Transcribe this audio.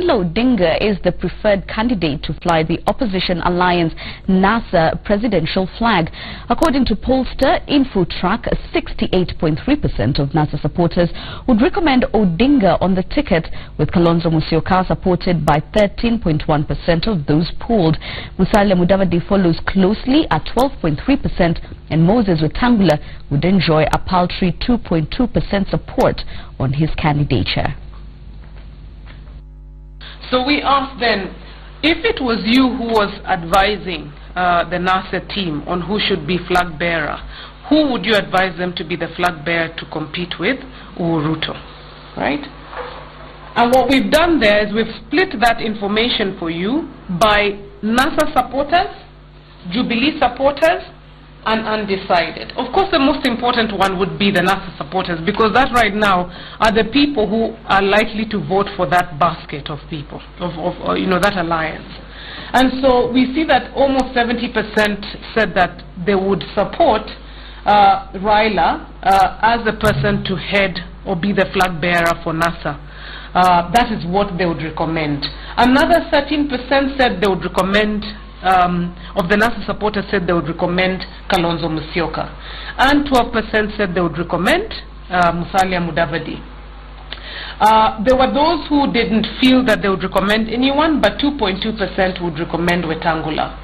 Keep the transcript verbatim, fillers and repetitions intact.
Raila Odinga is the preferred candidate to fly the opposition alliance NASA presidential flag. According to pollster Infotrak, sixty-eight point three percent of NASA supporters would recommend Odinga on the ticket, with Kalonzo Musyoka supported by thirteen point one percent of those polled. Musalia Mudavadi follows closely at twelve point three percent, and Moses Wetangula would enjoy a paltry two point two percent support on his candidature. So we asked then, if it was you who was advising uh, the NASA team on who should be flag bearer, who would you advise them to be the flag bearer to compete with Uhuru, right? And what we've done there is we've split that information for you by NASA supporters, Jubilee supporters, and undecided. Of course, the most important one would be the NASA supporters, because that right now are the people who are likely to vote for that basket of people, of, of you know, that alliance. And so we see that almost seventy percent said that they would support uh, Raila uh, as the person to head or be the flag bearer for NASA. Uh, that is what they would recommend. Another thirteen percent said they would recommend Um, of the NASA supporters said they would recommend Kalonzo Musyoka, and twelve percent said they would recommend uh, Musalia Mudavadi. Uh, there were those who didn't feel that they would recommend anyone, but two point two percent would recommend Wetangula.